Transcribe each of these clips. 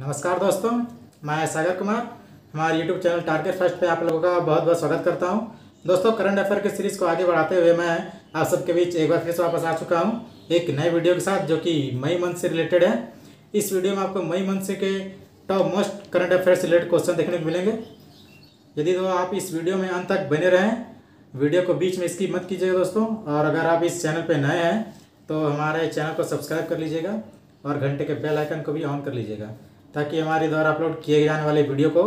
नमस्कार दोस्तों, मैं सागर कुमार हमारे YouTube चैनल टारगेट फर्स्ट पे आप लोगों का बहुत बहुत स्वागत करता हूं। दोस्तों, करंट अफेयर की सीरीज़ को आगे बढ़ाते हुए मैं आप सबके बीच एक बार फिर से वापस आ चुका हूं एक नए वीडियो के साथ, जो कि मई मंथ से रिलेटेड है। इस वीडियो में आपको मई मंथ से के टॉप मोस्ट करंट अफेयर से रिलेटेड क्वेश्चन देखने को मिलेंगे। यदि तो आप इस वीडियो में अंत तक बने रहें, वीडियो को बीच में स्किप मत कीजिएगा दोस्तों। और अगर आप इस चैनल पर नए हैं तो हमारे चैनल को सब्सक्राइब कर लीजिएगा और घंटे के बेल आइकन को भी ऑन कर लीजिएगा, ताकि हमारे द्वारा अपलोड किए जाने वाले वीडियो को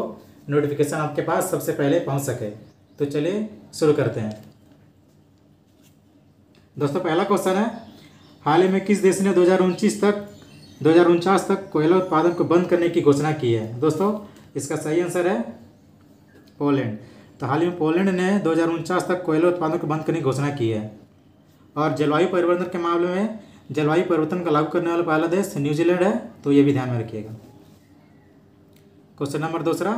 नोटिफिकेशन आपके पास सबसे पहले पहुंच सके। तो चलिए शुरू करते हैं दोस्तों। पहला क्वेश्चन है, हाल ही में किस देश ने 2049 तक कोयला उत्पादन को बंद करने की घोषणा की है? दोस्तों, इसका सही आंसर है पोलैंड। तो हाल ही में पोलैंड ने 2049 तक कोयला उत्पादन को बंद करने की घोषणा की है। और जलवायु परिवर्तन के मामले में जलवायु परिवर्तन का लागू करने वाला पहला देश न्यूजीलैंड है, तो ये भी ध्यान में रखिएगा। क्वेश्चन नंबर दूसरा,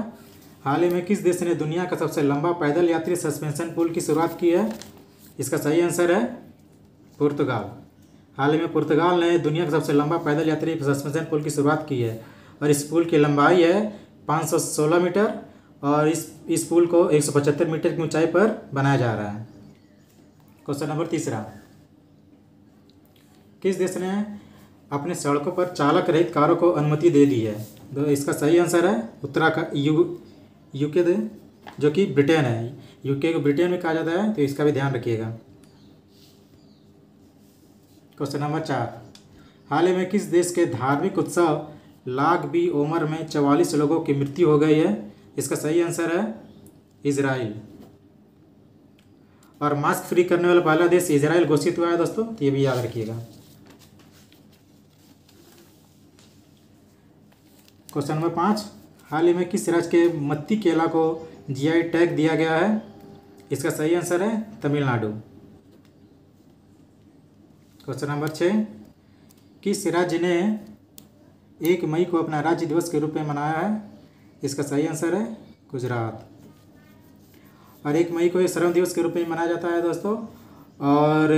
हाल ही में किस देश ने दुनिया का सबसे लंबा पैदल यात्री सस्पेंशन पुल की शुरुआत की है? इसका सही आंसर है पुर्तगाल। हाल ही में पुर्तगाल ने दुनिया का सबसे लंबा पैदल यात्री सस्पेंशन पुल की शुरुआत की है, और इस पुल की लंबाई है 516 मीटर और इस पुल को 175 मीटर की ऊंचाई पर बनाया जा रहा है। क्वेश्चन नंबर तीसरा, किस देश ने अपने सड़कों पर चालक रहित कारों को अनुमति दे दी है? तो इसका सही आंसर है उत्तराखंड, यूके दे जो कि ब्रिटेन है। यूके को ब्रिटेन में कहा जाता है, तो इसका भी ध्यान रखिएगा। क्वेश्चन नंबर चार, हाल ही में किस देश के धार्मिक उत्सव लाग बी ओमर में 44 लोगों की मृत्यु हो गई है? इसका सही आंसर है इसराइल। और मास्क फ्री करने वाला पहला देश इसराइल घोषित हुआ है दोस्तों, तो ये भी याद रखिएगा। क्वेश्चन नंबर पाँच, हाल ही में किस राज्य के मत्ती केला को जीआई टैग दिया गया है? इसका सही आंसर है तमिलनाडु। क्वेश्चन नंबर छः, किस राज्य ने 1 मई को अपना राज्य दिवस के रूप में मनाया है? इसका सही आंसर है गुजरात। और 1 मई को ये श्रम दिवस के रूप में मनाया जाता है दोस्तों। और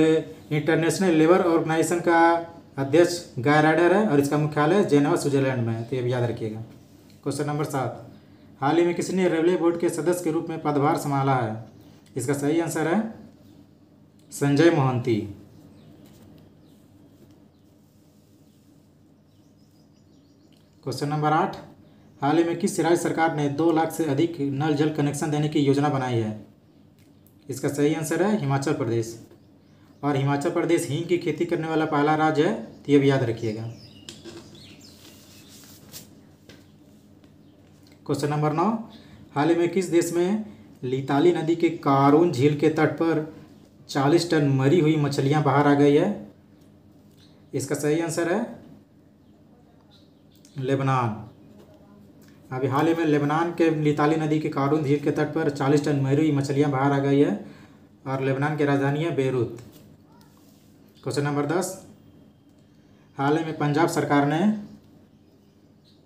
इंटरनेशनल लेबर ऑर्गेनाइजेशन का अध्यक्ष गाय राइडर है, और इसका मुख्यालय जेनेवा स्विट्जरलैंड में है, तो ये भी याद रखिएगा। क्वेश्चन नंबर सात, हाल ही में किसने रेलवे बोर्ड के सदस्य के रूप में पदभार संभाला है? इसका सही आंसर है संजय मोहंती। क्वेश्चन नंबर आठ, हाल ही में किस राज्य सरकार ने 2 लाख से अधिक नल जल कनेक्शन देने की योजना बनाई है? इसका सही आंसर है हिमाचल प्रदेश। और हिमाचल प्रदेश हींग की खेती करने वाला पहला राज्य है, तो ये भी याद रखिएगा। क्वेश्चन नंबर 9, हाल ही में किस देश में लीताली नदी के कारून झील के तट पर 40 टन मरी हुई मछलियां बाहर आ गई है? इसका सही आंसर है लेबनान। अभी हाल ही में लेबनान के लीताली नदी के कारून झील के तट पर 40 टन मरी हुई मछलियाँ बाहर आ गई है, और लेबनान की राजधानी है बेरूत। क्वेश्चन नंबर 10, हाल ही में पंजाब सरकार ने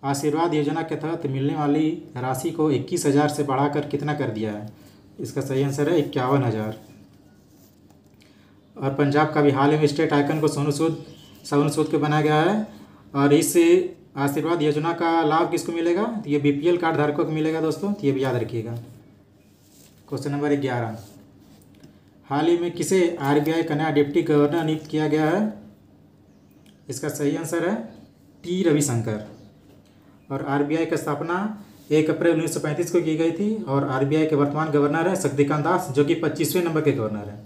आशीर्वाद योजना के तहत मिलने वाली राशि को 21,000 से बढ़ाकर कितना कर दिया है? इसका सही आंसर है 51,000। और पंजाब का भी हाल ही में स्टेट आइकन को सोनू सूद के बनाया गया है, और इस आशीर्वाद योजना का लाभ किसको मिलेगा? तो ये बीपीएल कार्ड धारकों को मिलेगा दोस्तों, तो ये भी याद रखिएगा। क्वेश्चन नंबर 11, हाल ही में किसे आरबीआई का नया डिप्टी गवर्नर नियुक्त किया गया है? इसका सही आंसर है टी रविशंकर। और आरबीआई की स्थापना 1 अप्रैल 1935 को की गई थी, और आरबीआई के वर्तमान गवर्नर है शक्तिकांत दास, जो कि 25वें नंबर के गवर्नर हैं।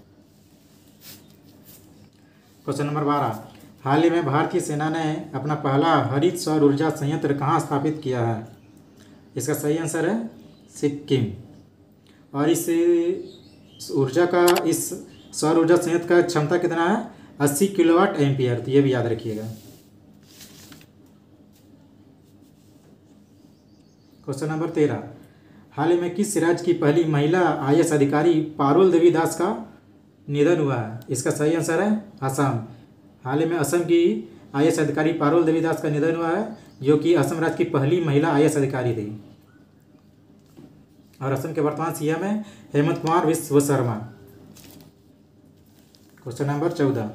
क्वेश्चन नंबर 12, हाल ही में भारतीय सेना ने अपना पहला हरित सौर ऊर्जा संयंत्र कहाँ स्थापित किया है? इसका सही आंसर है सिक्किम। और इस सौर ऊर्जा संयंत्र का क्षमता कितना है? 80 किलोवाट एम्पियर, तो ये भी याद रखिएगा। क्वेश्चन नंबर 13, हाल ही में किस राज्य की पहली महिला IAS अधिकारी पारुल देवी दास का निधन हुआ है? इसका सही आंसर है असम। हाल ही में असम की IAS अधिकारी पारुल देवी दास का निधन हुआ है, जो कि असम राज्य की पहली महिला IAS अधिकारी थी। और असम के वर्तमान CM है हेमंत कुमार विश्व शर्मा। क्वेश्चन नंबर 14,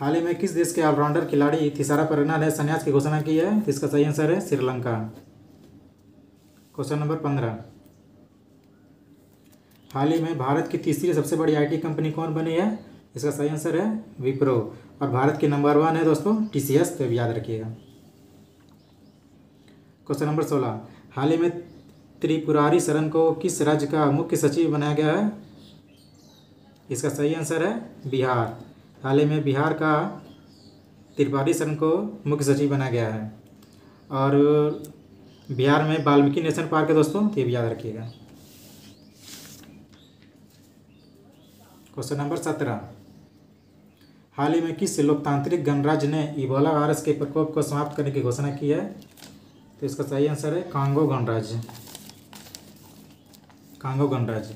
हाल ही में किस देश के ऑलराउंडर खिलाड़ी थिसारा परगना ने संन्यास की घोषणा की है? तो इसका सही आंसर है श्रीलंका। क्वेश्चन नंबर 15, हाल ही में भारत की तीसरी सबसे बड़ी आईटी कंपनी कौन बनी है? इसका सही आंसर है विप्रो। और भारत की नंबर 1 है दोस्तों टीसीएस, तो याद रखिएगा। क्वेश्चन नंबर 16, हाल ही में त्रिपुरारी शरण को किस राज्य का मुख्य सचिव बनाया गया है? इसका सही आंसर है बिहार। हाल ही में बिहार का त्रिपुरारी शरण को मुख्य सचिव बनाया गया है। और बिहार में वाल्मीकि नेशनल पार्क है दोस्तों, तो ये भी याद रखिएगा। क्वेश्चन नंबर 17, हाल ही में किस लोकतांत्रिक गणराज्य ने इबोला वायरस के प्रकोप को समाप्त करने की घोषणा की है? तो इसका सही आंसर है कांगो गणराज्य। कांगो गणराज्य।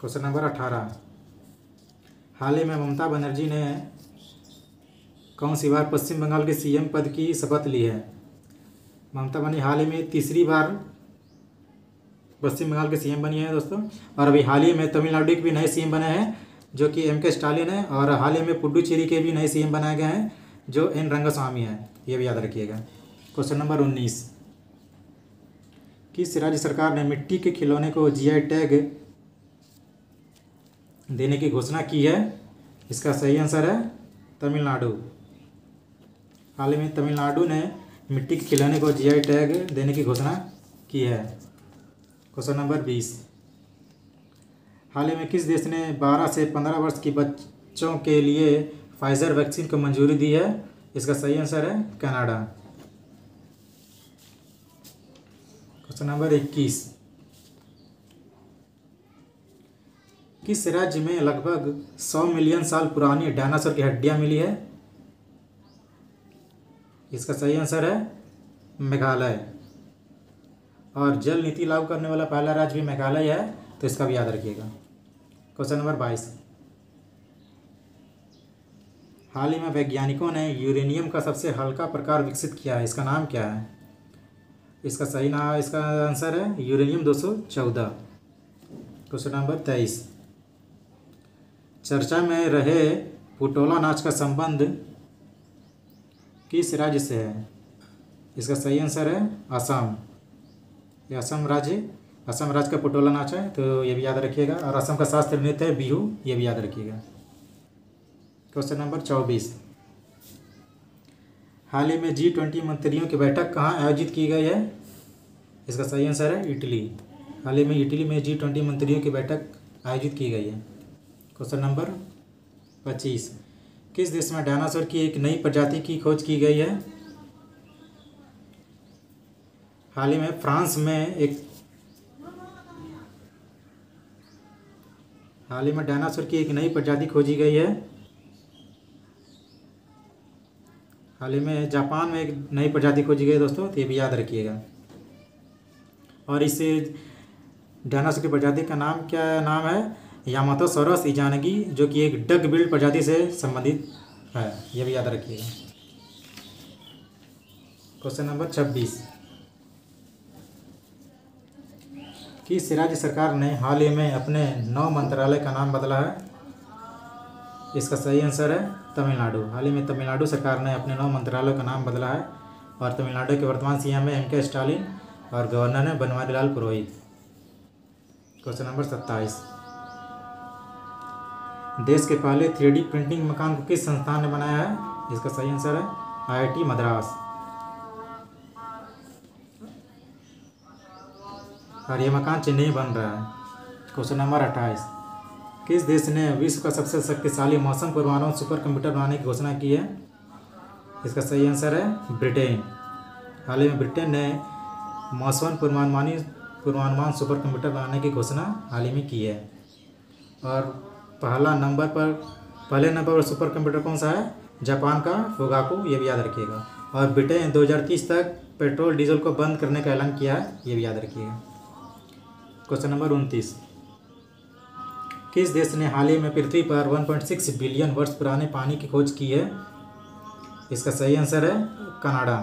क्वेश्चन नंबर 18, हाल ही में ममता बनर्जी ने कौन सी बार पश्चिम बंगाल के सीएम पद की शपथ ली है? ममता बनर्जी हाल ही में तीसरी बार पश्चिम बंगाल के सीएम बनी है दोस्तों। और अभी हाल ही में तमिलनाडु के भी नए सीएम बने हैं जो कि एम के स्टालिन है। और हाल ही में पुडुचेरी के भी नए सीएम बनाए गए हैं जो एन रंगास्वामी है, ये भी याद रखिएगा। क्वेश्चन नंबर 19, किस राज्य सरकार ने मिट्टी के खिलौने को जीआई टैग देने की घोषणा की है? इसका सही आंसर है तमिलनाडु। हाल ही में तमिलनाडु ने मिट्टी के खिलौने को जीआई टैग देने की घोषणा की है। क्वेश्चन नंबर 20, हाल ही में किस देश ने 12 से 15 वर्ष की बच्चों के लिए फाइजर वैक्सीन को मंजूरी दी है? इसका सही आंसर है कनाडा। क्वेश्चन नंबर 21, किस राज्य में लगभग 100 मिलियन साल पुरानी डायनासोर की हड्डियां मिली है? इसका सही आंसर है मेघालय। और जल नीति लागू करने वाला पहला राज्य भी मेघालय है, तो इसका भी याद रखिएगा। क्वेश्चन नंबर 22, हाल ही में वैज्ञानिकों ने यूरेनियम का सबसे हल्का प्रकार विकसित किया है, इसका नाम क्या है? इसका सही नाम, इसका आंसर है यूरेनियम 214। क्वेश्चन नंबर 23, चर्चा में रहे पुटोला नाच का संबंध किस राज्य से है? इसका सही आंसर है असम। ये असम राज्य का पुटोला नाच है, तो ये भी याद रखिएगा। और असम का शास्त्रीय नृत्य है बिहू, ये भी याद रखिएगा। क्वेश्चन नंबर 24, हाल ही में G20 मंत्रियों की बैठक कहाँ आयोजित की गई है? इसका सही आंसर है इटली। हाल ही में इटली में G20 मंत्रियों की बैठक आयोजित की गई है। क्वेश्चन नंबर 25, किस देश में डायनासोर की एक नई प्रजाति की खोज की गई है? हाल ही में डायनासोर की एक नई प्रजाति खोजी गई है। हाल ही में जापान में एक नई प्रजाति खोजी गई दोस्तों, तो ये भी याद रखिएगा। और इस डायनासोर की प्रजाति का नाम क्या नाम है? यामातोसोरस इजानगी, जो कि एक डग बिल्ड प्रजाति से संबंधित है, यह भी याद रखिएगा। क्वेश्चन नंबर 26, किस राज्य सरकार ने हाल ही में अपने 9 मंत्रालय का नाम बदला है? इसका सही आंसर है तमिलनाडु। हाल ही में तमिलनाडु सरकार ने अपने 9 मंत्रालयों का नाम बदला है। और तमिलनाडु के वर्तमान सीएम है एमके स्टालिन और गवर्नर है बनवारी लाल पुरोहित। क्वेश्चन नंबर 27, देश के पहले 3D प्रिंटिंग मकान को किस संस्थान ने बनाया है? इसका सही आंसर है IIT मद्रास। और ये मकान चेन्नई बन रहा है। क्वेश्चन नंबर 28, किस देश ने विश्व का सबसे शक्तिशाली मौसम पूर्वानुमान सुपर कंप्यूटर बनाने की घोषणा की है? इसका सही आंसर है ब्रिटेन। हाल ही में ब्रिटेन ने मौसम पूर्वानुमान सुपर कंप्यूटर बनाने की घोषणा हाल ही में की है। और पहले नंबर पर सुपर कंप्यूटर कौन सा है? जापान का फुगाकू, ये भी याद रखिएगा। और ब्रिटेन 2030 तक पेट्रोल डीजल को बंद करने का ऐलान किया है, ये भी याद रखिएगा। क्वेश्चन नंबर 29, किस देश ने हाल ही में पृथ्वी पर 1.6 बिलियन वर्ष पुराने पानी की खोज की है? इसका सही आंसर है कनाडा।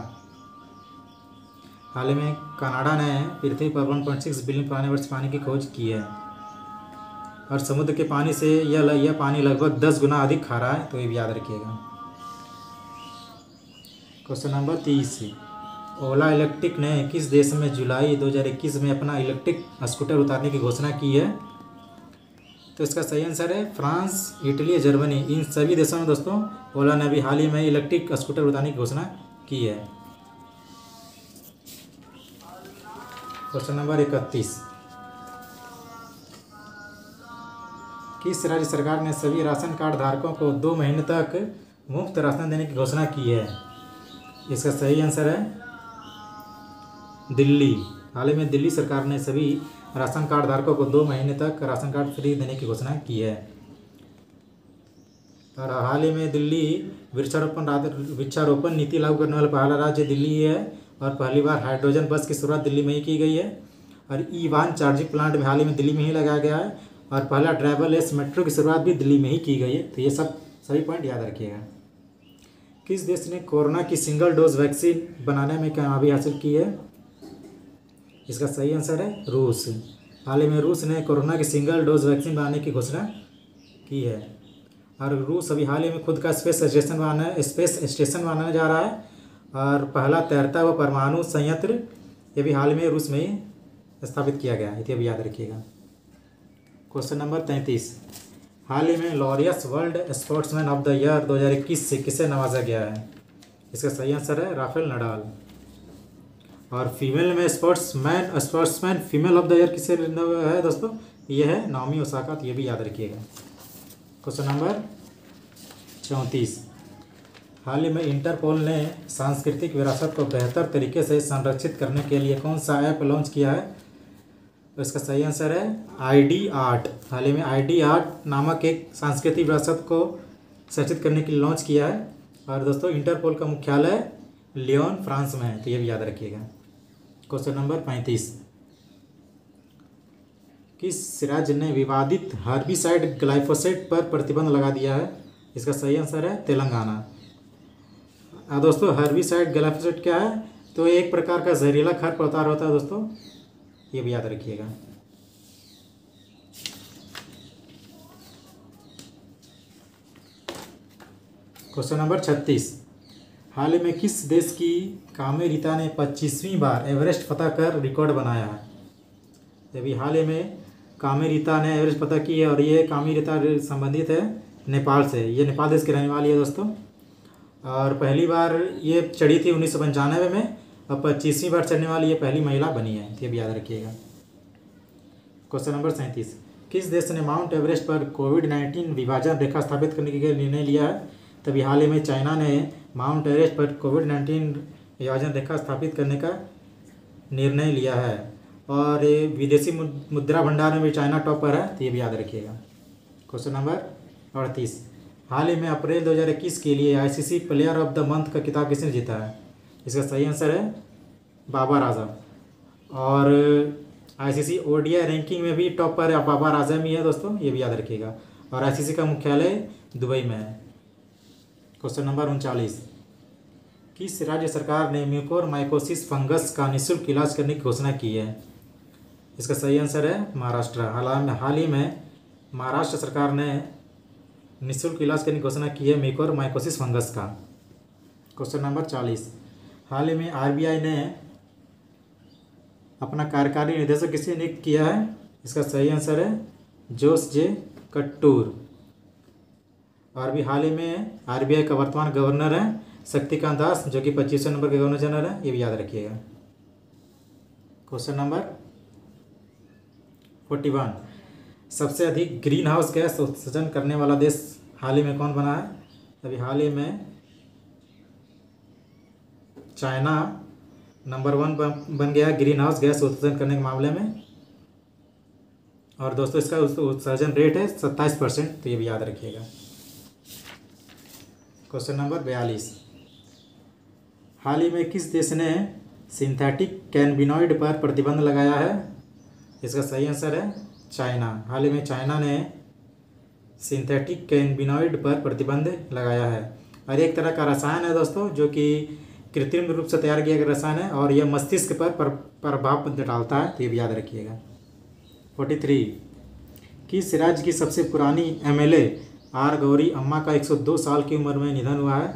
हाल ही में कनाडा ने पृथ्वी पर 1.6 बिलियन पुराने वर्ष पानी की खोज की है। और समुद्र के पानी से यह पानी लगभग 10 गुना अधिक खारा है, तो ये भी याद रखिएगा। क्वेश्चन नंबर 30, ओला इलेक्ट्रिक ने किस देश में जुलाई 2021 में अपना इलेक्ट्रिक स्कूटर उतारने की घोषणा की है? तो इसका सही आंसर है फ्रांस, इटली, जर्मनी। इन सभी देशों में दोस्तों ओला ने अभी हाल ही में इलेक्ट्रिक स्कूटर उतारने की घोषणा की है। क्वेश्चन नंबर 31, किस राज्य सरकार ने सभी राशन कार्ड धारकों को 2 महीने तक मुफ्त राशन देने की घोषणा की है? इसका सही आंसर है दिल्ली। हाल ही में दिल्ली सरकार ने सभी राशन कार्ड धारकों को 2 महीने तक राशन कार्ड फ्री देने की घोषणा की है। और हाल ही में दिल्ली वृक्षारोपण नीति लागू करने वाला पहला राज्य दिल्ली है, और पहली बार हाइड्रोजन बस की शुरुआत दिल्ली में ही की गई है, और ई वाहन चार्जिंग प्लांट हाल ही में दिल्ली में ही लगाया गया है, और पहला ड्राइवरलेस मेट्रो की शुरुआत भी दिल्ली में ही की गई है। तो ये सभी पॉइंट याद रखिएगा। किस देश ने कोरोना की सिंगल डोज वैक्सीन बनाने में कामयाबी हासिल की है? इसका सही आंसर है रूस। हाल ही में रूस ने कोरोना की सिंगल डोज वैक्सीन बनाने की घोषणा की है, और रूस अभी हाल ही में खुद का स्पेस स्टेशन बनाने जा रहा है, और पहला तैरता हुआ परमाणु संयंत्र ये भी हाल में रूस में ही स्थापित किया गया है। ये भी याद रखिएगा। क्वेश्चन नंबर 33, हाल ही में Laureus world sportsman of the year 2021 से किसे नवाजा गया है? इसका सही आंसर है राफेल नडाल। और फीमेल में sportsman female of the year किसे है दोस्तों? ये है नाओमी ओसाका। तो ये भी याद रखिएगा। क्वेश्चन नंबर 34, हाल ही में इंटरपोल ने सांस्कृतिक विरासत को बेहतर तरीके से संरक्षित करने के लिए कौन सा ऐप लॉन्च किया है? इसका सही आंसर है ID Art। हाल ही में ID Art नामक एक सांस्कृतिक विरासत को संरक्षित करने के लिए लॉन्च किया है, और दोस्तों इंटरपोल का मुख्यालय लियोन फ्रांस में है। तो ये भी याद रखिएगा। क्वेश्चन नंबर 35, किस राज्य ने विवादित हर्बिसाइड ग्लाइफोसेट पर प्रतिबंध लगा दिया है? इसका सही आंसर है तेलंगाना। दोस्तों हर्बिसाइड ग्लाइफोसेट क्या है? तो एक प्रकार का जहरीला खरपतवार होता है दोस्तों, ये भी याद रखिएगा। क्वेश्चन नंबर 36, हाल ही में किस देश की कामी रीता ने 25वीं बार एवरेस्ट फतह कर रिकॉर्ड बनाया है? अभी हाल ही में कामी रीता ने एवरेस्ट फतह की है, और ये कामी रीता संबंधित है नेपाल से। ये नेपाल देश की रहने वाली है दोस्तों, और पहली बार ये चढ़ी थी 1995 में, अब 25वीं बार चढ़ने वाली ये पहली महिला बनी है। ये भी याद रखिएगा। क्वेश्चन नंबर 37, किस देश ने माउंट एवरेस्ट पर कोविड-19 विभाजन रेखा स्थापित करने के लिए निर्णय लिया है? तभी हाल ही में चाइना ने माउंट एवरेस्ट पर कोविड-19 विभाजन रेखा स्थापित करने का निर्णय लिया है, और विदेशी मुद्रा भंडार में भी चाइना टॉप पर है। तो ये भी याद रखिएगा। क्वेश्चन नंबर 38, हाल ही में अप्रैल 2021 के लिए ICC player of the month का खिताब किसने जीता है? इसका सही आंसर है बाबर आजम। और ICC ODI रैंकिंग में भी टॉप पर बाबर आजम ही है दोस्तों, ये भी याद रखिएगा। और ICC का मुख्यालय दुबई में है। क्वेश्चन नंबर 39, किस राज्य सरकार ने म्यूकोरमाइकोसिस फंगस का निःशुल्क इलाज करने की घोषणा की है? इसका सही आंसर है महाराष्ट्र। हाल ही में महाराष्ट्र सरकार ने निःशुल्क इलाज करने की घोषणा की है म्यूकोरमाइकोसिस फंगस का। क्वेश्चन नंबर 40, हाल ही में RBI ने अपना कार्यकारी निदेशक किसे नियुक्त किया है? इसका सही आंसर है जोस J कट्टूर। और भी हाल ही में RBI का वर्तमान गवर्नर है शक्तिकांत दास, जो कि 25 नंबर के गवर्नर जनरल है। ये भी याद रखिएगा। क्वेश्चन नंबर 41, सबसे अधिक ग्रीन हाउस गैस उत्सर्जन करने वाला देश हाल ही में कौन बना है? अभी हाल ही में चाइना नंबर 1 बन गया ग्रीन हाउस गैस उत्सर्जन करने के मामले में, और दोस्तों इसका उत्सर्जन रेट है 27%। तो ये भी याद रखिएगा। क्वेश्चन नंबर 42, हाल ही में किस देश ने सिंथेटिक कैनबिनॉइड पर प्रतिबंध लगाया है? इसका सही आंसर है चाइना। हाल ही में चाइना ने सिंथेटिक कैनबिनॉइड पर प्रतिबंध लगाया है, और एक तरह का रसायन है दोस्तों जो कि कृत्रिम रूप से तैयार किया गया रसायन है, और यह मस्तिष्क पर प्रभाव डालता है। तो ये भी याद रखिएगा। 43, किस राज्य की सबसे पुरानी एमएलए आर गौरी अम्मा का 102 साल की उम्र में निधन हुआ है?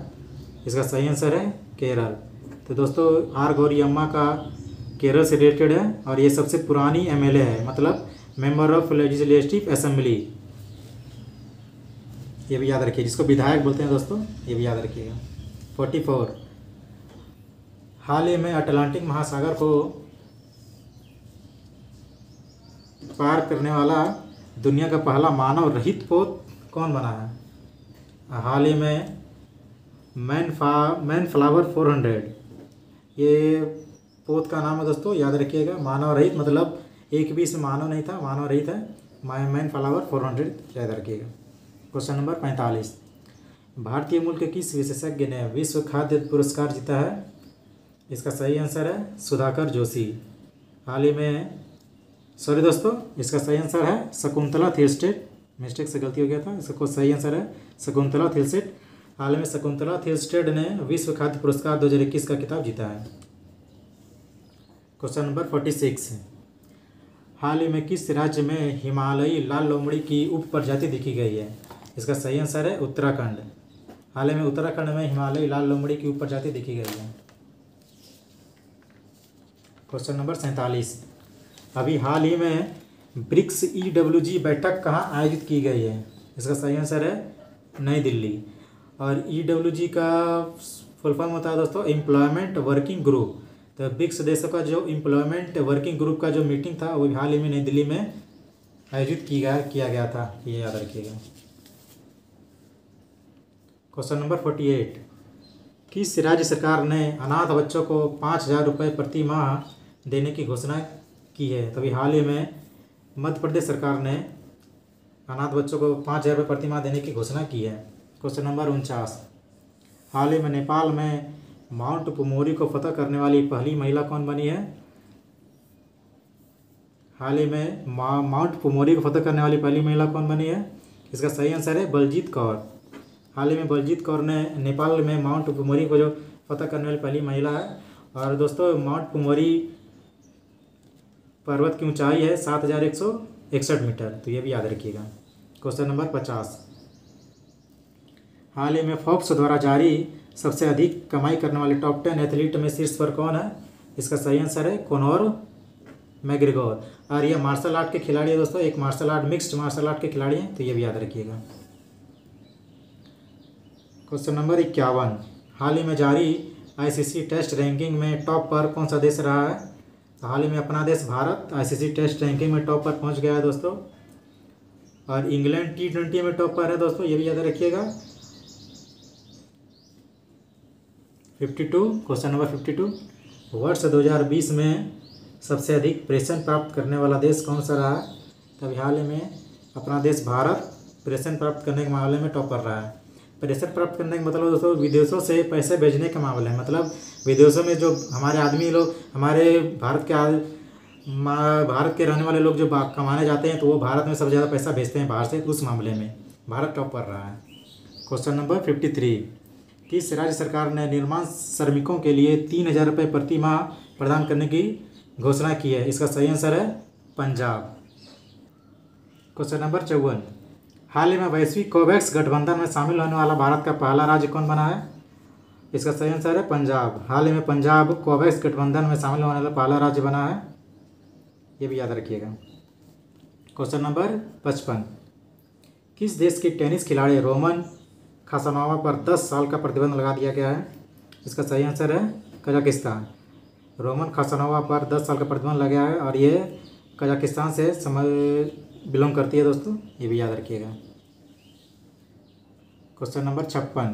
इसका सही आंसर है केरल। तो दोस्तों आर गौरी अम्मा का केरल से रिलेटेड है और ये सबसे पुरानी एमएलए है, मतलब मेंबर ऑफ लेजिस्लेटिव असेंबली। ये भी याद रखिए, जिसको विधायक बोलते हैं दोस्तों, ये भी याद रखिएगा। 44 हाल ही में अटलांटिक महासागर को पार करने वाला दुनिया का पहला मानव रहित पोत कौन बना है? हाल ही में मैन फ्लावर 400 ये पोत का नाम है दोस्तों, याद रखिएगा। मानव रहित मतलब एक भी इसमें मानव नहीं था, मानव रहित है मैन फ्लावर 400, याद रखिएगा। क्वेश्चन नंबर 45 भारतीय मूल के किस विशेषज्ञ ने विश्व खाद्य पुरस्कार जीता है? इसका सही आंसर है सुधाकर जोशी। हाल ही में सॉरी दोस्तों, इसका सही आंसर है शकुंतला थेल्सेट, मिस्टेक से गलती हो गया था, इसका सही आंसर है शकुंतला थेल्सेट। हाल ही में शकुंतला थेल्सेट ने विश्व खाद्य पुरस्कार 2021 का खिताब जीता है। क्वेश्चन नंबर 46 हाल ही में किस राज्य में हिमालयी लाल लोमड़ी की उप प्रजाति देखी गई है? इसका सही आंसर है उत्तराखंड। हाल ही में उत्तराखंड में हिमालयी लाल लोमड़ी की उप प्रजाति देखी गई है। क्वेश्चन नंबर 47 अभी हाल ही में ब्रिक्स EWG बैठक कहाँ आयोजित की गई है? इसका सही आंसर है नई दिल्ली। और EWG का फुल फॉर्म होता है दोस्तों एम्प्लॉयमेंट वर्किंग ग्रुप। तो ब्रिक्स देशों का जो एम्प्लॉयमेंट वर्किंग ग्रुप का जो मीटिंग था वो हाल ही में नई दिल्ली में आयोजित किया गया था, ये याद रखिएगा। क्वेश्चन नंबर 48 किस राज्य सरकार ने अनाथ बच्चों को 5,000 रुपये प्रति माह देने की घोषणा की है? तभी हाल ही में मध्य प्रदेश सरकार ने अनाथ बच्चों को 5,000 रुपये प्रति माह देने की घोषणा की है। क्वेश्चन नंबर 49 हाल ही में नेपाल में माउंट पोमोरी को फतह करने वाली पहली महिला कौन बनी है? हाल ही में माउंट पोमोरी को फतह करने वाली पहली महिला कौन बनी है? इसका सही आंसर है बलजीत कौर। हाल ही में बलजीत कौर ने नेपाल में माउंट पोमोरी को जो फतह करने वाली पहली महिला है। और दोस्तों माउंट पोमोरी पर्वत की ऊंचाई है 7,161 मीटर, तो ये भी याद रखिएगा। क्वेश्चन नंबर 50 हाल ही में फोर्ब्स द्वारा जारी सबसे अधिक कमाई करने वाले टॉप 10 एथलीट में शीर्ष पर कौन है? इसका सही आंसर है कोनोर मैग्रेगोर। और यह मार्शल आर्ट के खिलाड़ी है दोस्तों, एक martial art mixed martial art के खिलाड़ी हैं, तो ये भी याद रखिएगा। क्वेश्चन नंबर 51 हाल ही में जारी ICC टेस्ट रैंकिंग में टॉप पर कौन सा देश रहा है? तो हाल ही में अपना देश भारत ICC टेस्ट रैंकिंग में टॉप पर पहुँच गया है दोस्तों। और इंग्लैंड T20 में टॉप पर है दोस्तों, ये भी याद रखिएगा। 52 क्वेश्चन नंबर 52 वर्ष 2020 में सबसे अधिक प्रेषण प्राप्त करने वाला देश कौन सा रहा है? तभी हाल ही में अपना देश भारत प्रेषण प्राप्त करने के मामले में टॉप पर रहा है। प्रेषण प्राप्त करने का मतलब दोस्तों विदेशों से पैसे भेजने के मामले हैं, मतलब विदेशों में जो हमारे आदमी लोग, हमारे भारत के रहने वाले लोग जो कमाने जाते हैं तो वो भारत में सबसे ज़्यादा पैसा भेजते हैं बाहर से, उस मामले में भारत टॉप पर रहा है। क्वेश्चन नंबर 53 किस राज्य सरकार ने निर्माण श्रमिकों के लिए 3,000 रुपये प्रति माह प्रदान करने की घोषणा की है? इसका सही आंसर है पंजाब। क्वेश्चन नंबर 54 हाल ही में वैश्विक कोवैक्स गठबंधन में शामिल होने वाला भारत का पहला राज्य कौन बना है? इसका सही आंसर है पंजाब। हाल ही में पंजाब कोवैक्स गठबंधन में शामिल होने वाला पहला राज्य बना है, ये भी याद रखिएगा। क्वेश्चन नंबर 55 किस देश के टेनिस खिलाड़ी रोमन खासानोवा पर 10 साल का प्रतिबंध लगा दिया गया है? इसका सही आंसर है कजाकिस्तान। रोमन खासानोवा पर 10 साल का प्रतिबंध लगा है और ये कजाकिस्तान से बिलोंग करती है दोस्तों, ये भी याद रखिएगा। क्वेश्चन नंबर 56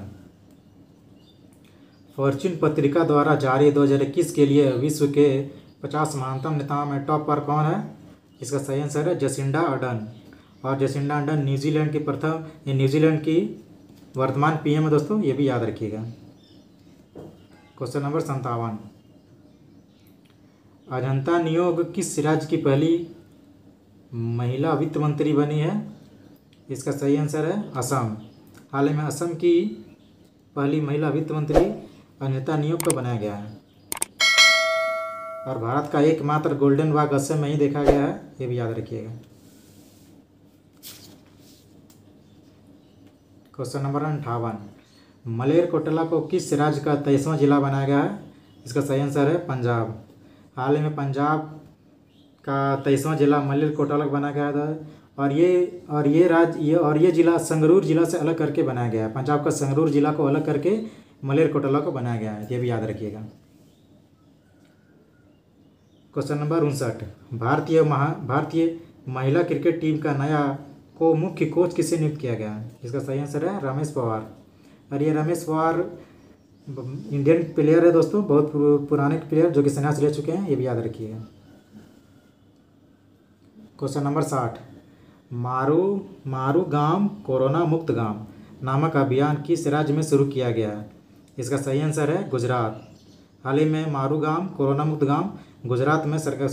फॉर्च्यून पत्रिका द्वारा जारी 2021 के लिए विश्व के 50 महानतम नेताओं में टॉप पर कौन है? इसका सही आंसर है जसिंडा अर्डन। और जसिंडा अर्डन न्यूजीलैंड की वर्तमान PM है दोस्तों, ये भी याद रखिएगा। क्वेश्चन नंबर 57 अजंता नियोग किस राज्य की पहली महिला वित्त मंत्री बनी है? इसका सही आंसर है असम। हाल ही में असम की पहली महिला वित्त मंत्री अजंता नियोग को बनाया गया है। और भारत का एकमात्र गोल्डन वाघ असम में ही देखा गया है, ये भी याद रखिएगा। क्वेश्चन नंबर 58, मलेरकोटला को किस राज्य का 23वां जिला बनाया गया है? इसका सही आंसर है पंजाब। हाल ही में पंजाब का 23वां जिला मलेरकोटला बनाया गया था और ये जिला संगरूर जिला से अलग करके बनाया गया है। पंजाब का संगरूर जिला को अलग करके मलेरकोटला को बनाया गया है, ये भी याद रखिएगा। क्वेश्चन नंबर 59, भारतीय महिला क्रिकेट टीम का नया को मुख्य कोच किसे नियुक्त किया गया है? इसका सही आंसर है रमेश पवार। और ये रमेश पवार इंडियन प्लेयर है दोस्तों, बहुत पुराने प्लेयर जो कि संन्यास ले चुके हैं, ये भी याद रखिएगा। क्वेश्चन नंबर 60, मारू गांव कोरोना मुक्त गांव नामक अभियान किस राज्य में शुरू किया गया है? इसका सही आंसर है गुजरात। हाल ही में मारू गांव कोरोना मुक्त गांव गुजरात में सरकार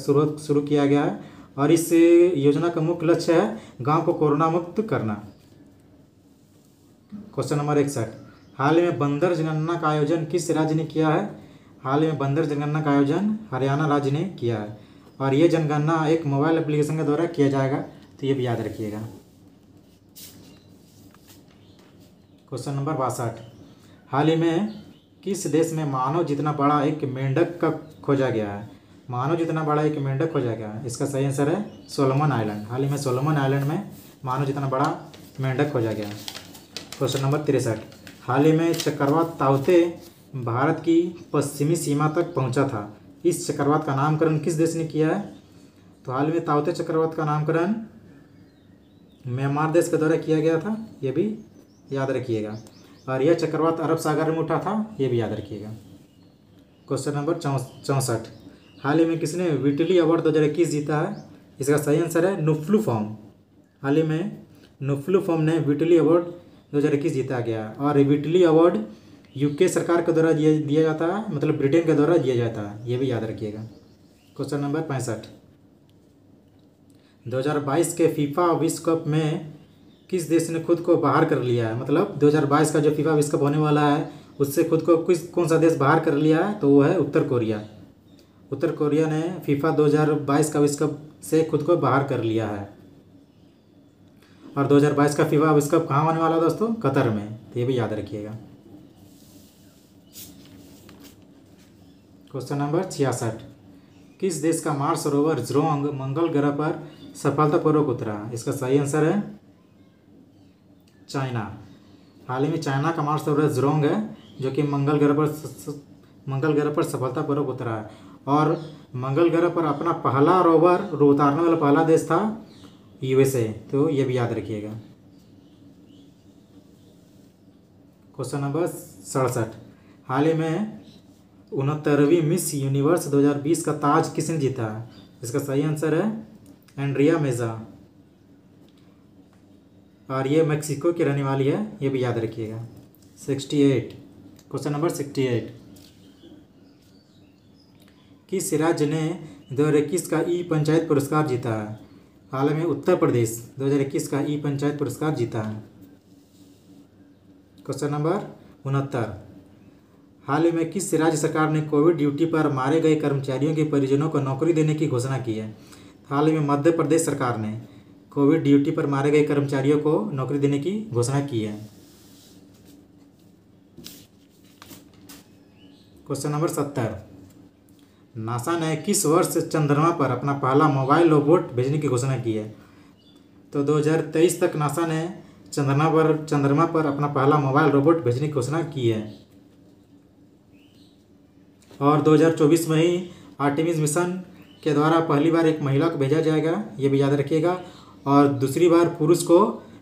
शुरू किया गया है और इस योजना का मुख्य लक्ष्य है गांव को कोरोना मुक्त करना। क्वेश्चन नंबर 61, हाल ही में बंदर जनगणना का आयोजन किस राज्य ने किया है? हाल ही में बंदर जनगणना का आयोजन हरियाणा राज्य ने किया है और ये जनगणना एक मोबाइल एप्लीकेशन के द्वारा किया जाएगा, तो ये भी याद रखिएगा। क्वेश्चन नंबर 62, हाल ही में किस देश में मानव जितना बड़ा एक मेंढक का खोजा गया है? मानव जितना बड़ा एक मेंढक खोजा गया है, इसका सही आंसर है सोलोमन आइलैंड। हाल ही में सोलोमन आइलैंड में मानव जितना बड़ा मेंढक खोजा गया है। क्वेश्चन नंबर 63, हाल ही में चक्रवात ताउते भारत की पश्चिमी सीमा तक पहुंचा था, इस चक्रवात का नामकरण किस देश ने किया है? तो हाल में ताउते चक्रवात का नामकरण म्यांमार देश के द्वारा किया गया था, ये भी याद रखिएगा। और यह चक्रवात अरब सागर में उठा था, ये भी याद रखिएगा। क्वेश्चन नंबर 64, हाल ही में किसने विटली अवार्ड 2021 जीता है? इसका सही आंसर है नुफ्लू फॉर्म। हाल ही में नुफ्लू फॉर्म ने विटली अवार्ड 2021 जीता गया और विटली अवार्ड यूके सरकार के द्वारा दिया जाता है, मतलब ब्रिटेन के द्वारा दिया जाता है, ये भी याद रखिएगा। क्वेश्चन नंबर 65, 2022 के फीफा विश्व कप में किस देश ने खुद को बाहर कर लिया है? मतलब 2022 का जो फीफा विश्व कप होने वाला है उससे खुद को कौन सा देश बाहर कर लिया है? तो वो है उत्तर कोरिया। उत्तर कोरिया ने फीफा 2022 का विश्व कप से खुद को बाहर कर लिया है और 2022 का फीफा विश्व कप कहाँ होने वाला है दोस्तों? कतर में, तो ये भी याद रखिएगा। क्वेश्चन नंबर 66, किस देश का मार्स रोवर ज़्रोंग मंगल ग्रह पर सफलतापूर्वक उतरा? इसका सही आंसर है चाइना। हाल ही में चाइना का मार्स रोवर ज़्रोंग है जो कि मंगल ग्रह पर सफलतापूर्वक उतरा है और मंगल ग्रह पर अपना पहला रोवर उतारने वाला पहला देश था यूएसए, तो ये भी याद रखिएगा। क्वेश्चन नंबर 67, हाल ही में 69वीं मिस यूनिवर्स 2020 का ताज किसने जीता है? इसका सही आंसर है एंड्रिया मेजा और ये मेक्सिको की रहने वाली है, ये भी याद रखिएगा। 68, क्वेश्चन नंबर 68, किस राज्य ने 2021 का ई पंचायत पुरस्कार जीता है? हाल में उत्तर प्रदेश 2021 का ई पंचायत पुरस्कार जीता है। क्वेश्चन नंबर 69, हाल ही में किस राज्य सरकार ने कोविड ड्यूटी पर मारे गए कर्मचारियों के परिजनों को नौकरी देने की घोषणा की है? हाल ही में मध्य प्रदेश सरकार ने कोविड ड्यूटी पर मारे गए कर्मचारियों को नौकरी देने की घोषणा की है। क्वेश्चन नंबर 70, नासा ने किस वर्ष चंद्रमा पर अपना पहला मोबाइल रोबोट भेजने की घोषणा की है? तो 2023 तक नासा ने चंद्रमा पर अपना पहला मोबाइल रोबोट भेजने की घोषणा की है और 2024 में ही आर्टेमिस मिशन के द्वारा पहली बार एक महिला को भेजा जाएगा, ये भी याद रखिएगा। और दूसरी बार पुरुष को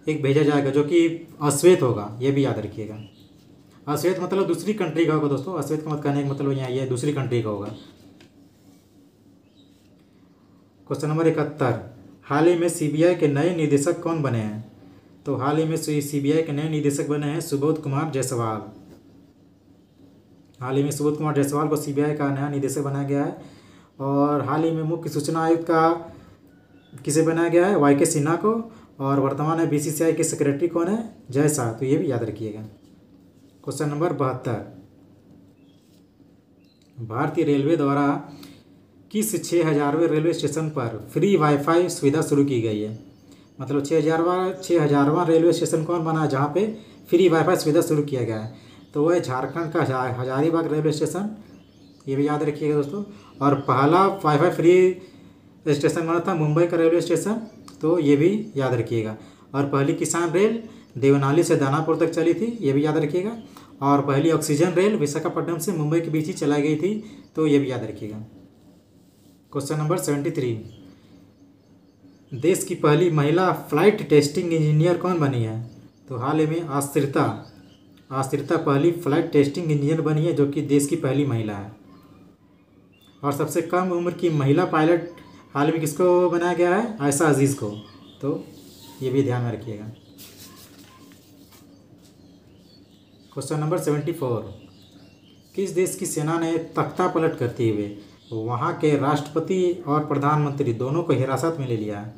एक भेजा जाएगा जो कि अश्वेत होगा, ये भी याद रखिएगा। अश्वेत मतलब दूसरी कंट्री का होगा दोस्तों, अश्वेत का मत कहने का मतलब यहाँ ये दूसरी कंट्री का होगा। क्वेश्चन नंबर 71, हाल ही में सीबीआई के नए निदेशक कौन बने हैं? तो हाल ही में सीबीआई के नए निदेशक बने हैं सुबोध कुमार जायसवाल। हाल ही में सुबोध कुमार जायसवाल को सीबीआई का नया निदेशक बनाया गया है और हाल ही में मुख्य सूचना आयुक्त का किसे बनाया गया है? वाई के सिन्हा को। और वर्तमान में बीसीसीआई के सेक्रेटरी कौन है? जय शाह, तो ये भी याद रखिएगा। क्वेश्चन नंबर 72, भारतीय रेलवे द्वारा किस 6000वें रेलवे स्टेशन पर फ्री वाईफाई सुविधा शुरू की गई है? मतलब 6000वां रेलवे स्टेशन कौन बना है जहाँ पे फ्री वाईफाई सुविधा शुरू किया गया है। तो वह झारखंड का हजारीबाग रेलवे स्टेशन, ये भी याद रखिएगा दोस्तों। और पहला वाईफाई फ्री स्टेशन बना था मुंबई का रेलवे स्टेशन, तो ये भी याद रखिएगा। और पहली किसान रेल देवनाली से दानापुर तक चली थी, ये भी याद रखिएगा। और पहली ऑक्सीजन रेल विशाखापट्टनम से मुंबई के बीच ही चलाई गई थी, तो ये भी याद रखिएगा। क्वेश्चन नंबर 73, देश की पहली महिला फ्लाइट टेस्टिंग इंजीनियर कौन बनी है? तो हाल ही में आश्रिता पहली फ्लाइट टेस्टिंग इंजीनियर बनी है, जो कि देश की पहली महिला है। और सबसे कम उम्र की महिला पायलट हाल में किसको बनाया गया है? आयशा अजीज़ को, तो ये भी ध्यान में रखिएगा। क्वेश्चन नंबर 74, किस देश की सेना ने तख्ता पलट करते हुए वहाँ के राष्ट्रपति और प्रधानमंत्री दोनों को हिरासत में ले लिया है?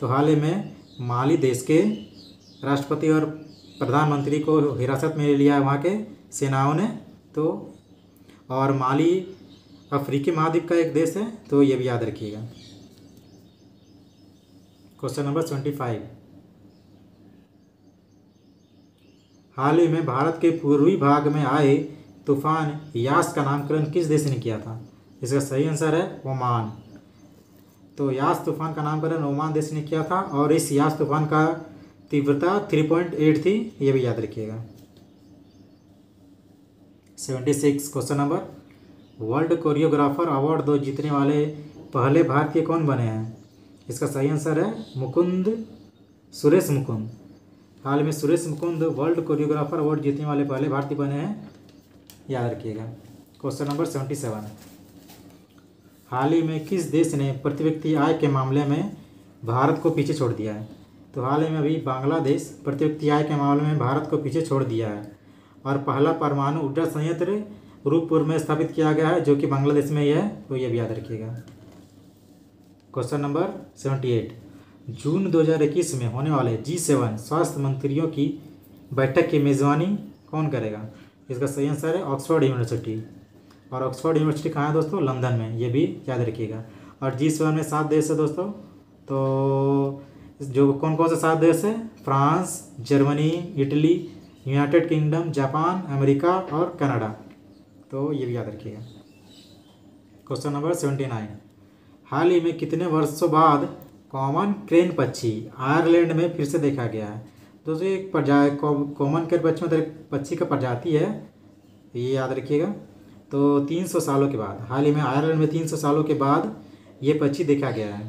तो हाल ही में माली देश के राष्ट्रपति और प्रधानमंत्री को हिरासत में ले लिया है वहाँ के सेनाओं ने, तो और माली अफ्रीकी महाद्वीप का एक देश है, तो ये भी याद रखिएगा। क्वेश्चन नंबर 75, हाल ही में भारत के पूर्वी भाग में आए तूफान यास का नामकरण किस देश ने किया था? इसका सही आंसर है ओमान। तो यास तूफान का नामकरण ओमान देश ने किया था, और इस यास तूफान का तीव्रता 3.8 थी, ये भी याद रखिएगा। 76, question number, world choreographer award दो जीतने वाले पहले भारतीय कौन बने हैं? इसका सही आंसर है सुरेश मुकुंद। हाल में Suresh Mukund world choreographer award जीतने वाले पहले भारतीय बने हैं, याद रखिएगा। क्वेश्चन नंबर 77, हाल ही में किस देश ने प्रति व्यक्ति आय के मामले में भारत को पीछे छोड़ दिया है? तो हाल ही में अभी बांग्लादेश प्रति व्यक्ति आय के मामले में भारत को पीछे छोड़ दिया है। और पहला परमाणु ऊर्जा संयंत्र रूपपुर में स्थापित किया गया है, जो कि बांग्लादेश में ही है, तो यह भी याद रखिएगा। क्वेश्चन नंबर 78, जून 2021 में होने वाले G7 स्वास्थ्य मंत्रियों की बैठक की मेज़बानी कौन करेगा? इसका सही आंसर है ऑक्सफोर्ड यूनिवर्सिटी। और ऑक्सफोर्ड यूनिवर्सिटी कहाँ है दोस्तों? लंदन में, ये भी याद रखिएगा। और G7 में 7 देश है दोस्तों, तो जो कौन कौन से 7 देश है? France, Germany, Italy, United Kingdom, Japan, America और कनाडा, तो ये भी याद रखिएगा। क्वेश्चन नंबर 79, हाल ही में कितने वर्षों बाद कॉमन क्रेन पक्षी आयरलैंड में फिर से देखा गया है? दोस्तों एक प्रजाति कॉमन क्रेन पक्षी मतलब पक्षी का प्रजाति है, ये याद रखिएगा। तो 300 सालों के बाद हाल ही में आयरलैंड में 300 सालों के बाद ये पक्षी देखा गया है।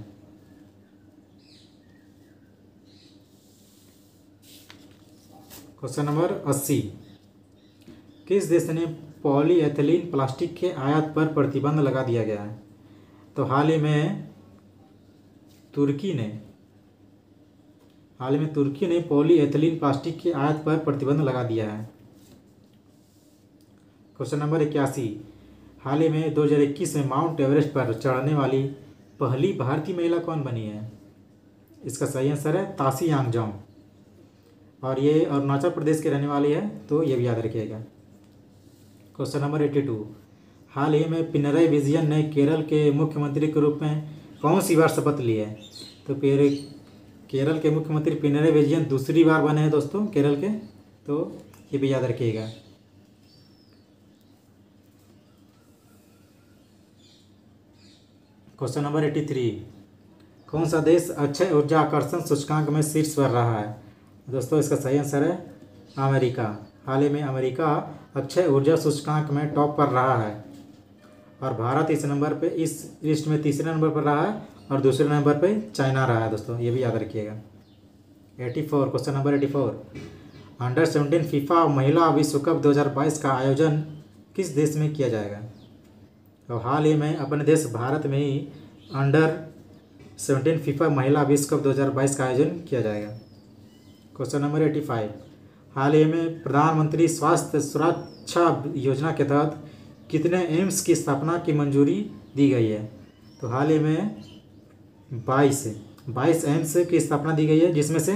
क्वेश्चन नंबर 80, किस देश ने पॉलीएथिलीन प्लास्टिक के आयात पर प्रतिबंध लगा दिया गया है? तो हाल ही में तुर्की ने पॉलीएथिलीन प्लास्टिक के आयात पर प्रतिबंध लगा दिया है। क्वेश्चन नंबर 81, हाल ही में 2021 में माउंट एवरेस्ट पर चढ़ने वाली पहली भारतीय महिला कौन बनी है? इसका सही आंसर है तासी यांगजॉन्ग, और ये अरुणाचल प्रदेश की रहने वाली है, तो ये भी याद रखिएगा। क्वेश्चन नंबर 82, हाल ही में पिनराई विजयन ने केरल के मुख्यमंत्री के रूप में कौन सी बार शपथ ली है? तो केरल के मुख्यमंत्री पिनराई विजयन दूसरी बार बने हैं दोस्तों केरल के, तो ये भी याद रखिएगा। क्वेश्चन नंबर 83, कौन सा देश अक्षय ऊर्जा आकर्षण सूचकांक में शीर्ष पर रहा है? दोस्तों इसका सही आंसर है अमेरिका। हाल ही में अमेरिका अक्षय ऊर्जा सूचकांक में टॉप पर रहा है, और भारत इस नंबर पे इस लिस्ट में तीसरे नंबर पर रहा है, और दूसरे नंबर पे चाइना रहा है दोस्तों, ये भी याद रखिएगा। 84, क्वेश्चन नंबर 84, अंडर 17 फीफा महिला विश्व कप 2022 का आयोजन किस देश में किया जाएगा? तो हाल ही में अपने देश भारत में ही अंडर 17 फीफा महिला विश्व कप 2022 का आयोजन किया जाएगा। क्वेश्चन नंबर 85, हाल ही में प्रधानमंत्री स्वास्थ्य सुरक्षा योजना के तहत कितने एम्स की स्थापना की मंजूरी दी गई है? तो हाल ही में 22 एम्स की स्थापना दी गई है, जिसमें से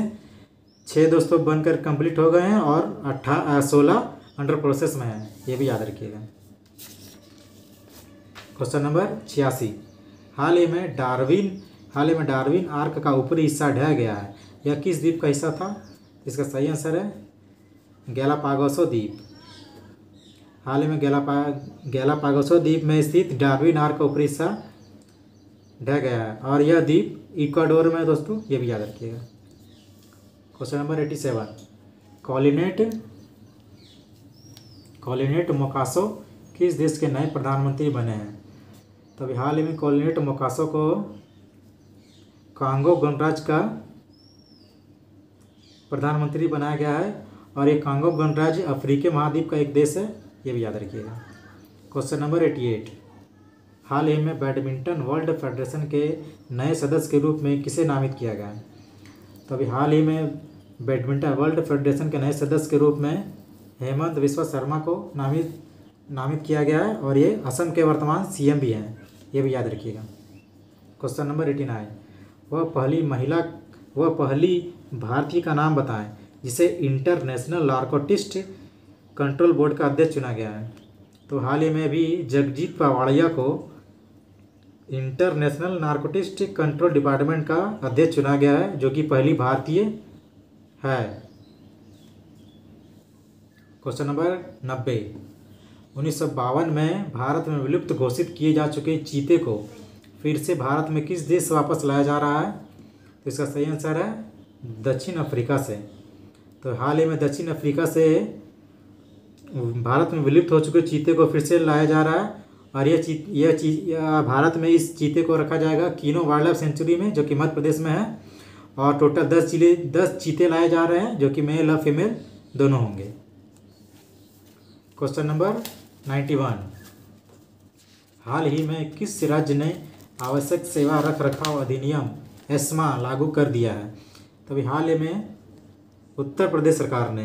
6 दोस्तों बनकर कंप्लीट हो गए हैं, और 16 अंडर प्रोसेस में है, ये भी याद रखिएगा। क्वेश्चन नंबर 86, हाल ही में डार्विन आर्क का ऊपरी हिस्सा ढह गया है, यह किस द्वीप का हिस्सा था? इसका सही आंसर है गैलापागोसो द्वीप। हाल ही में गैलापागोसो द्वीप में स्थित डार्विन आर्क का ऊपरी हिस्सा ढह गया है और यह द्वीप इक्वाडोर में। दोस्तों ये भी याद रखिएगा। क्वेश्चन नंबर 87, कॉलिनेट मोकासो किस देश के नए प्रधानमंत्री बने हैं? तभी हाल ही में कॉलिनेट मोकासो को कांगो गणराज्य का प्रधानमंत्री बनाया गया है और ये कांगो गणराज्य अफ्रीकी महाद्वीप का एक देश है, ये भी याद रखिएगा। क्वेश्चन नंबर 88, हाल ही में बैडमिंटन वर्ल्ड फेडरेशन के नए सदस्य के रूप में किसे नामित किया गया है? तो अभी हाल ही में बैडमिंटन वर्ल्ड फेडरेशन के नए सदस्य के रूप में हेमंत विश्व शर्मा को नामित किया गया है और ये असम के वर्तमान सीएम भी हैं, ये भी याद रखिएगा। क्वेश्चन नंबर 89, वह पहली भारतीय का नाम बताएं जिसे इंटरनेशनल नारकोटिस्ट कंट्रोल बोर्ड का अध्यक्ष चुना गया है। तो हाल ही में भी जगजीत पवाड़िया को इंटरनेशनल नारकोटिस्ट कंट्रोल डिपार्टमेंट का अध्यक्ष चुना गया है, जो कि पहली भारतीय है। क्वेश्चन नंबर 90, 1952 में भारत में विलुप्त घोषित किए जा चुके चीते को फिर से भारत में किस देश से वापस लाया जा रहा है? तो इसका सही आंसर है दक्षिण अफ्रीका से। तो हाल ही में दक्षिण अफ्रीका से भारत में विलुप्त हो चुके चीते को फिर से लाया जा रहा है और यह भारत में इस चीते को रखा जाएगा कीनो वाइल्ड लाइफ सेंचुरी में, जो कि मध्य प्रदेश में है, और टोटल 10 चीते लाए जा रहे हैं, जो कि मेल और फीमेल दोनों होंगे। क्वेश्चन नंबर 91, हाल ही में किस राज्य ने आवश्यक सेवा रखरखाव अधिनियम एस्मा लागू कर दिया है? तभी हाल ही में उत्तर प्रदेश सरकार ने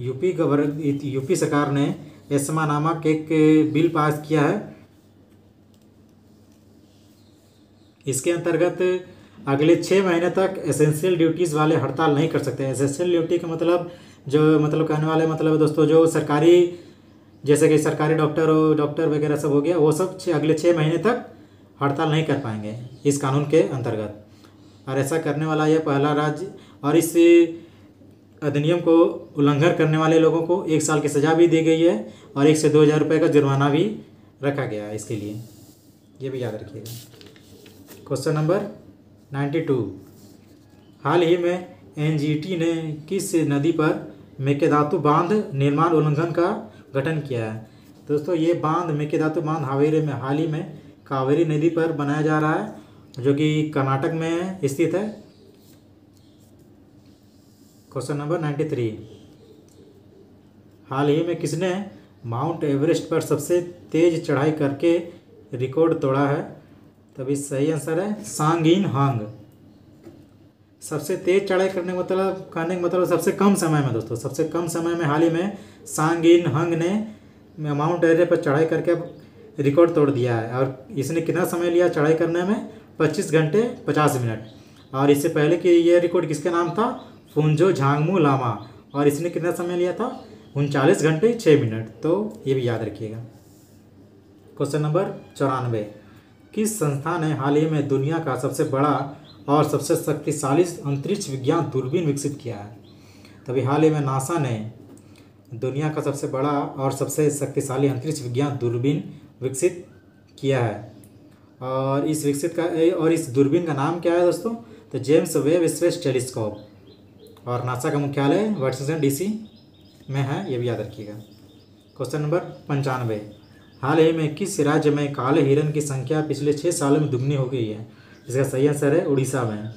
यूपी सरकार ने एस्मा नामक एक बिल पास किया है। इसके अंतर्गत अगले 6 महीने तक एसेंशियल ड्यूटीज़ वाले हड़ताल नहीं कर सकते। एसेंशियल ड्यूटी का मतलब दोस्तों जो सरकारी, जैसे कि सरकारी डॉक्टर वगैरह सब हो गया, वो सब अगले 6 महीने तक हड़ताल नहीं कर पाएंगे इस कानून के अंतर्गत, और ऐसा करने वाला यह पहला राज्य, और इस अधिनियम को उल्लंघन करने वाले लोगों को 1 साल की सज़ा भी दी गई है और 1 से 2,000 रुपये का जुर्माना भी रखा गया है इसके लिए, ये भी याद रखिएगा। क्वेश्चन नंबर 92, हाल ही में एनजीटी ने किस नदी पर मेकेदातु बांध निर्माण उल्लंघन का गठन किया है? दोस्तों ये बांध मेकेदातु बांध हावेरी में हाल ही में कावेरी नदी पर बनाया जा रहा है, जो कि कर्नाटक में स्थित है। क्वेश्चन नंबर 93, हाल ही में किसने माउंट एवरेस्ट पर सबसे तेज चढ़ाई करके रिकॉर्ड तोड़ा है? तभी सही आंसर है सांग इन हांग। सबसे तेज चढ़ाई करने का मतलब सबसे कम समय में। दोस्तों सबसे कम समय में हाल ही में सांग इन हांग ने माउंट एवरेस्ट पर चढ़ाई करके रिकॉर्ड तोड़ दिया है, और इसने कितना समय लिया चढ़ाई करने में? 25 घंटे 50 मिनट। और इससे पहले कि यह रिकॉर्ड किसके नाम था? फुंजो झांगमू लामा, और इसने कितना समय लिया था? 39 घंटे 6 मिनट। तो ये भी याद रखिएगा। क्वेश्चन नंबर 94, किस संस्था ने हाल ही में दुनिया का सबसे बड़ा और सबसे शक्तिशाली अंतरिक्ष विज्ञान दूरबीन विकसित किया है? तभी हाल ही में नासा ने दुनिया का सबसे बड़ा और सबसे शक्तिशाली अंतरिक्ष विज्ञान दूरबीन विकसित किया है, और इस दूरबीन का नाम क्या है दोस्तों? तो जेम्स वेब स्पेस टेलीस्कोप, और नासा का मुख्यालय वाशिंगटन डीसी में है, ये भी याद रखिएगा। क्वेश्चन नंबर 95, हाल ही में किस राज्य में काले हिरण की संख्या पिछले 6 सालों में दुगनी हो गई है? इसका सही आंसर है उड़ीसा में।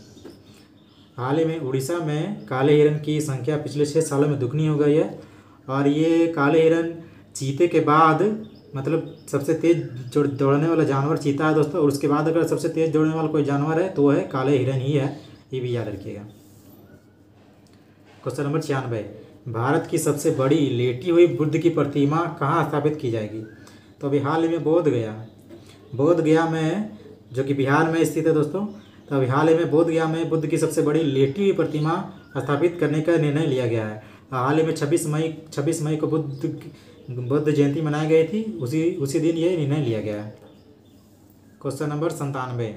हाल ही में उड़ीसा में काले हिरण की संख्या पिछले 6 सालों में दुगनी हो गई है, और ये काले हिरण चीते के बाद सबसे तेज़ दौड़ने वाला जानवर चीता है दोस्तों, और उसके बाद अगर सबसे तेज़ दौड़ने वाला कोई जानवर है तो वह है काले हिरण ही है, ये भी याद रखिएगा। क्वेश्चन नंबर 96, भारत की सबसे बड़ी लेटी हुई बुद्ध की प्रतिमा कहाँ स्थापित की जाएगी? तो अभी हाल ही में बोधगया में, जो कि बिहार में स्थित है दोस्तों, तो अभी हाल ही में बोधगया में बुद्ध की सबसे बड़ी लेटी हुई प्रतिमा स्थापित करने का निर्णय लिया गया है। हाल ही में 26 मई को बुद्ध जयंती मनाई गई थी, उसी दिन ये निर्णय लिया गया है। क्वेश्चन नंबर 97,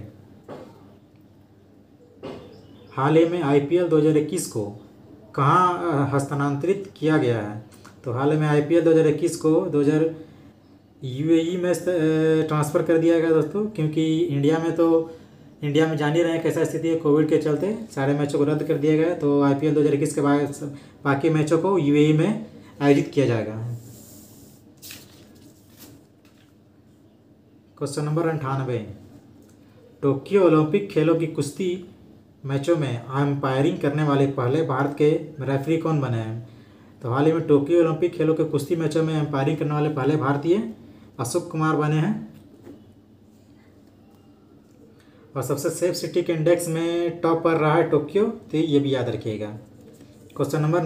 हाल ही में आईपीएल 2021 को कहाँ हस्तांतरित किया गया है। तो हाल में आईपीएल 2021 को 2000 UAE में ट्रांसफ़र कर दिया गया दोस्तों, क्योंकि इंडिया में जान ही रहे हैं कैसा स्थिति है कोविड के चलते, सारे मैचों को रद्द कर दिया गया। तो आईपीएल 2021 के बाद बाकी मैचों को UAE में आयोजित किया जाएगा। क्वेश्चन नंबर 98, टोक्यो ओलंपिक खेलों की कुश्ती मैचों में अंपायरिंग करने वाले पहले भारत के रेफरी कौन बने हैं। तो हाल ही में टोक्यो ओलंपिक खेलों के कुश्ती मैचों में अंपायरिंग करने वाले पहले भारतीय अशोक कुमार बने हैं। और सबसे सेफ सिटी के इंडेक्स में टॉप पर रहा है टोक्यो, तो ये भी याद रखिएगा। क्वेश्चन नंबर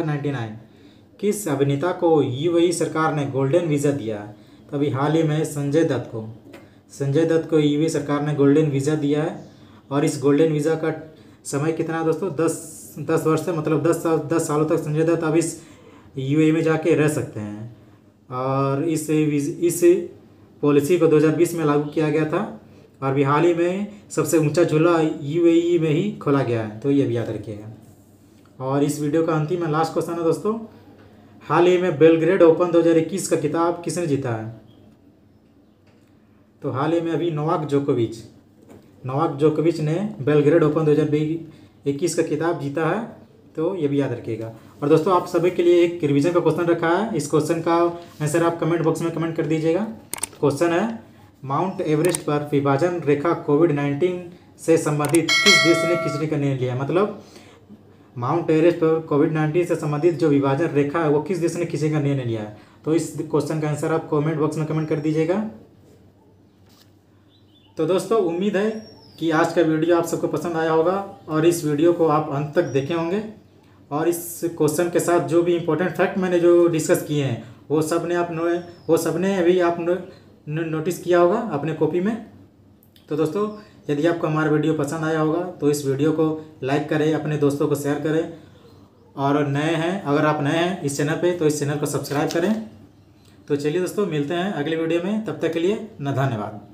99, किस अभिनेता को UAE सरकार ने गोल्डन वीज़ा दिया। तो अभी हाल ही में संजय दत्त को UAE सरकार ने गोल्डन वीज़ा दिया है, और इस गोल्डन वीज़ा का समय कितना है दोस्तों, 10 वर्ष से, मतलब 10 सालों तक संजय दत्त अब इस UAE में जाके रह सकते हैं। और इस पॉलिसी को 2020 में लागू किया गया था, और अभी हाल ही में सबसे ऊंचा झूला UAE में ही खोला गया है, तो ये भी याद रखिएगा। और इस वीडियो का अंतिम में लास्ट क्वेश्चन है दोस्तों, हाल ही में बेलग्रेड ओपन 2021 का खिताब किसने जीता है। तो हाल ही में अभी नोवाक जोकोविच ने बेलग्रेड ओपन 2021 का खिताब जीता है, तो ये भी याद रखिएगा। और दोस्तों आप सभी के लिए एक रिवीजन का क्वेश्चन रखा है, इस क्वेश्चन का आंसर आप कमेंट बॉक्स में कमेंट कर दीजिएगा। क्वेश्चन है, माउंट एवरेस्ट पर विभाजन रेखा कोविड-19 से संबंधित किस देश ने खींचने का निर्णय लिया। मतलब माउंट एवरेस्ट पर कोविड-19 से संबंधित जो विभाजन रेखा है वो किस देश ने खींचने का निर्णय लिया है। तो इस क्वेश्चन का आंसर आप कमेंट बॉक्स में कमेंट कर दीजिएगा। तो दोस्तों उम्मीद है कि आज का वीडियो आप सबको पसंद आया होगा, और इस वीडियो को आप अंत तक देखे होंगे। और इस क्वेश्चन के साथ जो भी इम्पोर्टेंट फैक्ट मैंने जो डिस्कस किए हैं वो सबने अभी आप नोटिस किया होगा अपने कॉपी में। तो दोस्तों यदि आपको हमारा वीडियो पसंद आया होगा तो इस वीडियो को लाइक करें, अपने दोस्तों को शेयर करें, और नए हैं अगर आप नए हैं इस चैनल पे तो इस चैनल को सब्सक्राइब करें। तो चलिए दोस्तों मिलते हैं अगले वीडियो में, तब तक के लिए धन्यवाद।